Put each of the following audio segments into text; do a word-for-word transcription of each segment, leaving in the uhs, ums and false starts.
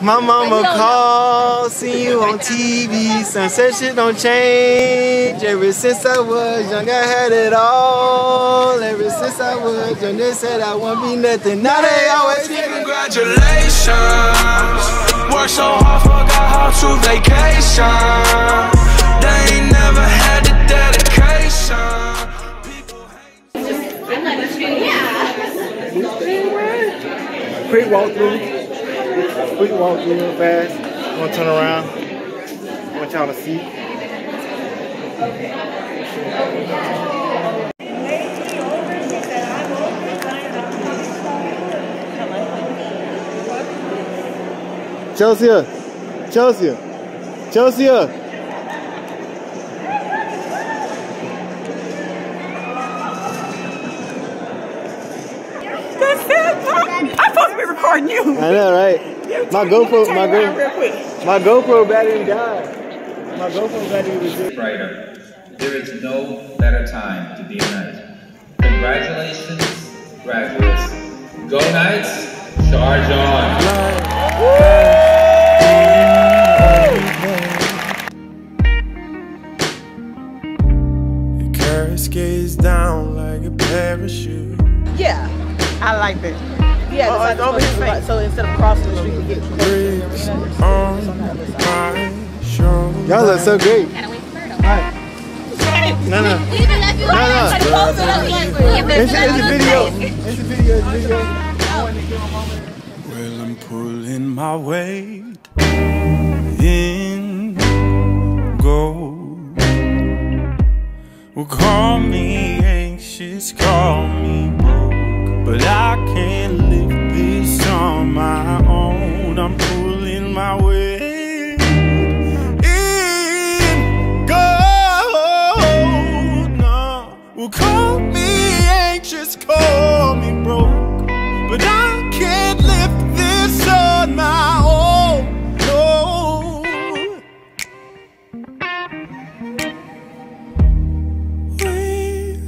My mama calls, see you on T V. Sunset shit don't change. Ever since I was young, I had it all. Ever since I was young, they said I won't be nothing. Now they always say congratulations. Worked so hard, forgot how to vacation. They ain't never had the dedication. I'm not just kidding. Yeah. Quick walkthrough. Quick walk real fast. I'm gonna turn around. I want y'all to see. Chelsea, Chelsea, Chelsea. That's it. I'm supposed to be recording you. I know, right? My GoPro, my GoPro, my GoPro battery died. My GoPro battery was dead. Brighter. There is no better time to be a Knight. Congratulations, graduates. Go Knights, charge on. Woo! The cascades down like a parachute. Yeah, I like that. Yeah, oh, like over his right. So instead of crossing the street, we get closer. Y'all look so great. Alright. No, no. We even left you no, no. no, no. It's, it's a video. It's a video. It's a video. Well, I'm pulling my weight in gold. Well, call me anxious, call me broke, but I can't live on my own. I'm pulling my weight in gold. No, well, call me anxious, call me broke, but I can't lift this on my own. No. We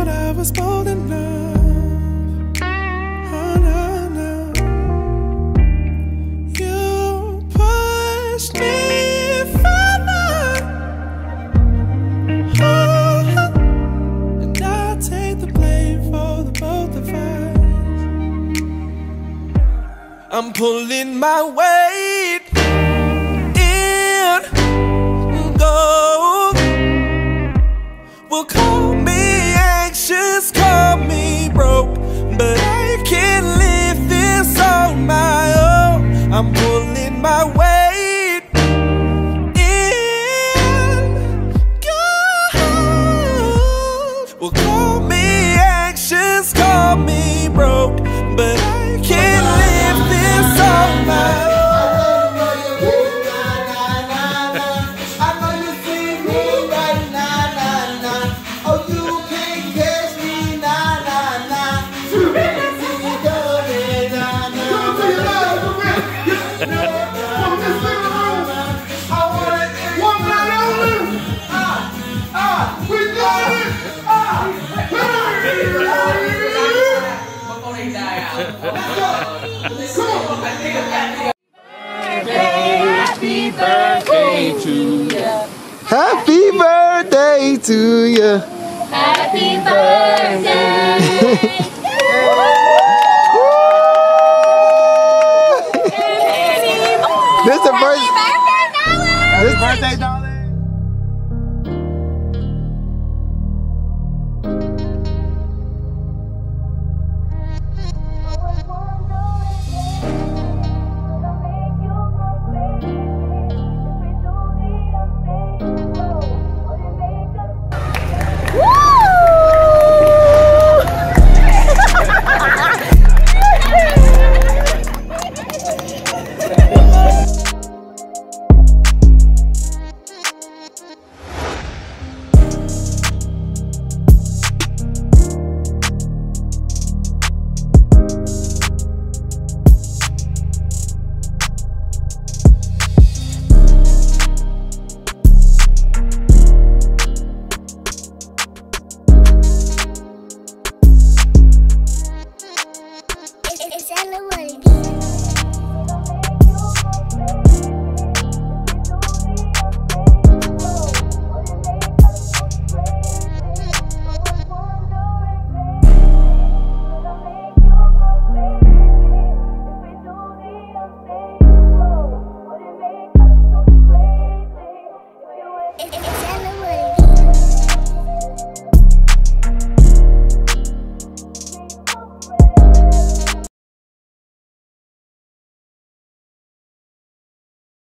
dropped like I'm pulling my weight in gold. Well, call me anxious, call me broke, but I can't live this on my own. I'm pulling my weight in gold. Well, call me anxious, call me broke, but I can't live. Happy birthday to you. Happy birthday to you. Happy birthday. This is the first. Happy birthday, Nolan. Happy birthday, Nolan.